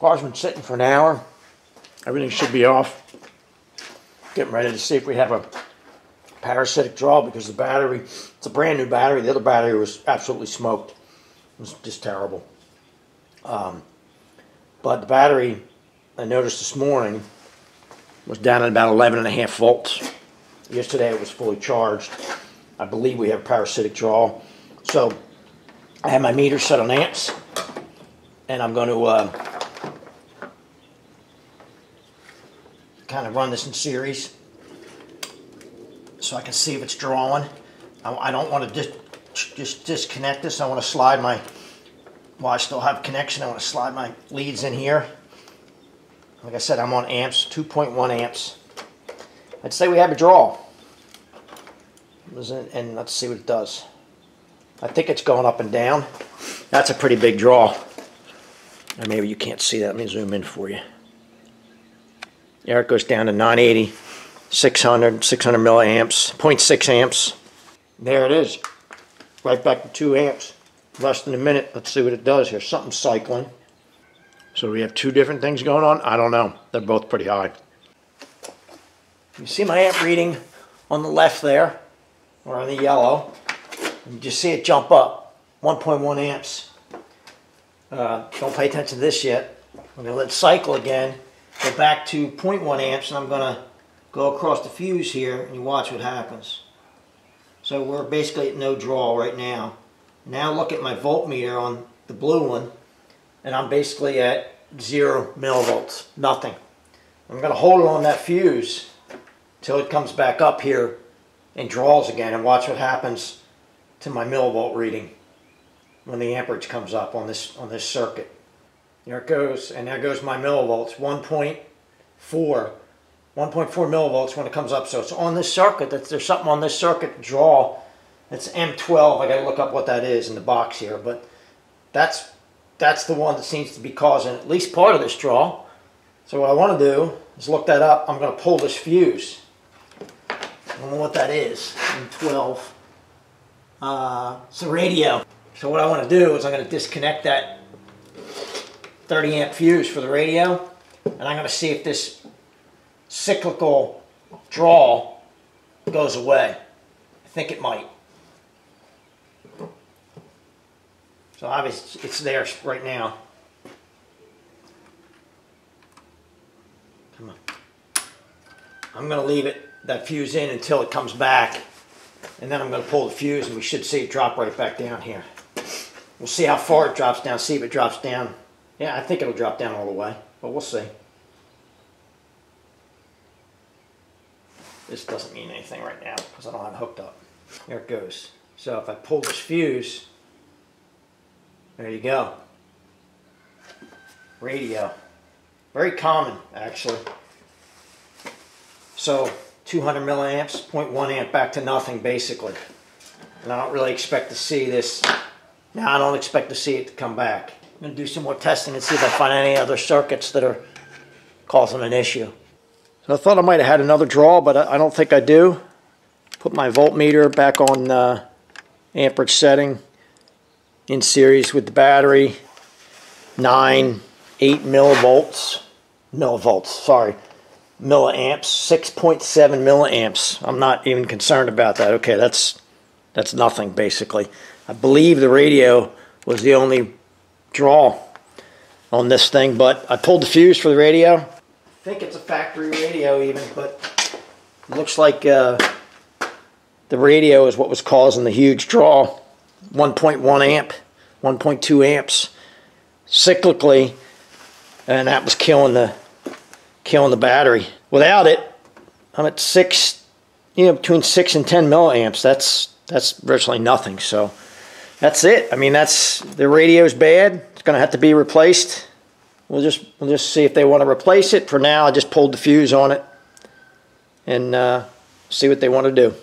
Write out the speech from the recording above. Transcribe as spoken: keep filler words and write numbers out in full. Car's been sitting for an hour. Everything should be off. Getting ready to see if we have a parasitic draw because the battery, it's a brand new battery. The other battery was absolutely smoked. It was just terrible. Um, but the battery, I noticed this morning, was down at about eleven and a half volts. Yesterday it was fully charged. I believe we have parasitic draw. So I have my meter set on amps, and I'm going to uh, kind of run this in series so I can see if it's drawing. I, I don't want to dis just disconnect this. I want to slide my, while I still have connection, I want to slide my leads in here. Like I said, I'm on amps, two point one amps. I'd say we have a draw. And let's see what it does. I think it's going up and down. That's a pretty big draw. And maybe you can't see that. Let me zoom in for you. There it goes down to nine eighty, six hundred, six hundred milliamps, zero point six amps. There it is. Right back to two amps. Less than a minute. Let's see what it does here. Something's cycling. So we have two different things going on? I don't know. They're both pretty high. You see my amp reading on the left there, or on the yellow. You just see it jump up, one point one amps. Uh, don't pay attention to this yet. I'm going to let it cycle again, go back to zero point one amps, and I'm going to go across the fuse here, and you watch what happens. So we're basically at no draw right now. Now look at my voltmeter on the blue one, and I'm basically at zero millivolts, nothing. I'm going to hold it on that fuse until it comes back up here and draws again, and watch what happens to my millivolt reading when the amperage comes up on this on this circuit. There it goes, and there goes my millivolts, one point four. one point four millivolts when it comes up. So it's on this circuit. That's, there's something on this circuit draw. It's M twelve. I got to look up what that is in the box here, but that's that's the one that seems to be causing at least part of this draw. So what I want to do is look that up. I'm going to pull this fuse. I don't know what that is. M twelve. Uh, it's a radio. So what I want to do is I'm going to disconnect that thirty amp fuse for the radio, and I'm going to see if this cyclical draw goes away. I think it might. So obviously it's there right now. Come on. I'm going to leave it, that fuse in, until it comes back. And then I'm going to pull the fuse, and we should see it drop right back down here. We'll see how far it drops down, see if it drops down. Yeah, I think it'll drop down all the way, but we'll see. This doesn't mean anything right now because I don't have it hooked up. There it goes. So if I pull this fuse, there you go. Radio. Very common, actually. So two hundred milliamps, zero point one amp, back to nothing basically. And I don't really expect to see this. Now I don't expect to see it to come back. I'm going to do some more testing and see if I find any other circuits that are causing an issue. So I thought I might have had another draw, but I don't think I do. Put my voltmeter back on uh, amperage setting in series with the battery. Nine, eight millivolts, millivolts, sorry. Milliamps, six point seven milliamps. I'm not even concerned about that. Okay, that's that's nothing basically. I believe the radio was the only draw on this thing, but I pulled the fuse for the radio. I think it's a factory radio even, but it looks like uh, the radio is what was causing the huge draw. one point one amp, one point two amps cyclically, and that was killing the killing the battery. Without it, I'm at six, you know, between six and ten milliamps. That's that's virtually nothing. So that's it. I mean, that's, the radio's bad. It's going to have to be replaced. We'll just we'll just see if they want to replace it. For now, I just pulled the fuse on it and uh, see what they want to do.